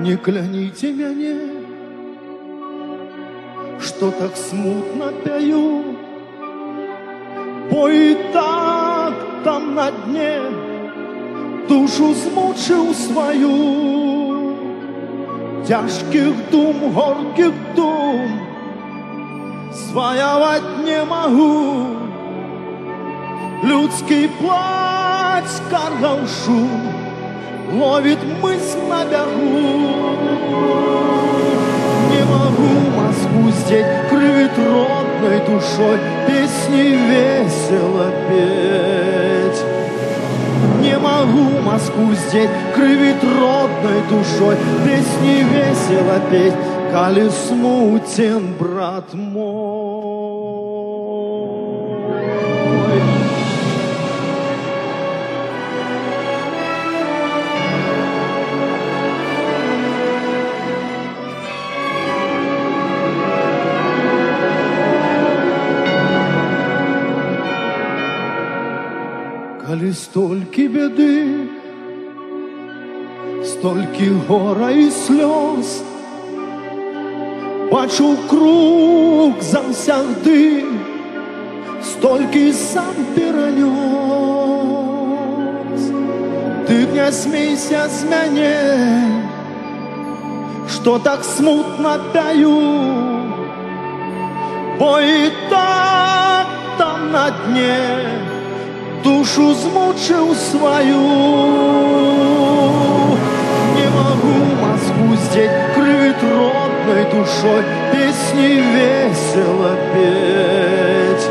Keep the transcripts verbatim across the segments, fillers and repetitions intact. Не кляните меня, что так смутно пою, бой и так там на дне душу змучив свою, тяжких дум, горьких дум своявать не могу. Людский плач, каргал шум, ловит мысль на бегу. Не могу Москву здесь крыть родной душой, песни весело петь. Не могу Москву здесь крыть родной душой, песни весело петь. Коли смутен, брат мой. Коли стольки беды, стольки гора і сльоз, бачу круг завсягди, стольки сам перенес. Ты не смейся с меня, что так смутно пою, бо и так там на дне душу змучил свою. Не могу Москву здесь крыть родной душой, песни весело петь.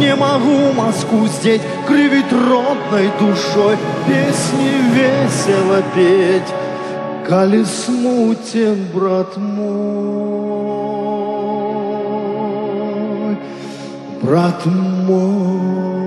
Не могу Москву здесь крыть родной душой, песни весело петь. Коли смутен, брат мой, брат мой.